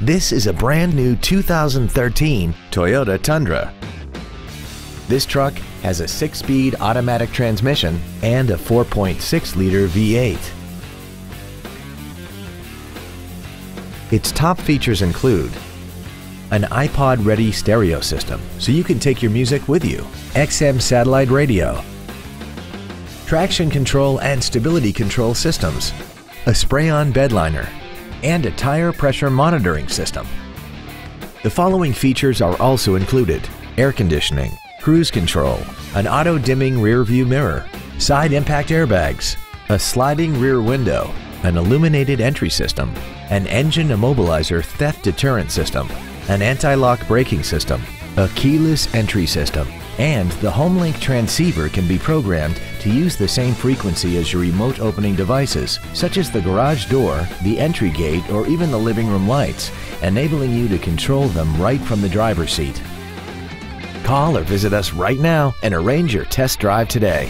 This is a brand new 2013 Toyota Tundra. This truck has a 6-speed automatic transmission and a 4.6-liter V8. Its top features include an iPod-ready stereo system, so you can take your music with you, XM satellite radio, traction control and stability control systems, a spray-on bed liner, and a tire pressure monitoring system. The following features are also included: air conditioning, cruise control, an auto-dimming rear-view mirror, side impact airbags, a sliding rear window, an illuminated entry system, an engine immobilizer theft deterrent system, an anti-lock braking system, a keyless entry system, and the HomeLink transceiver can be programmed to use the same frequency as your remote opening devices, such as the garage door, the entry gate, or even the living room lights, enabling you to control them right from the driver's seat. Call or visit us right now and arrange your test drive today.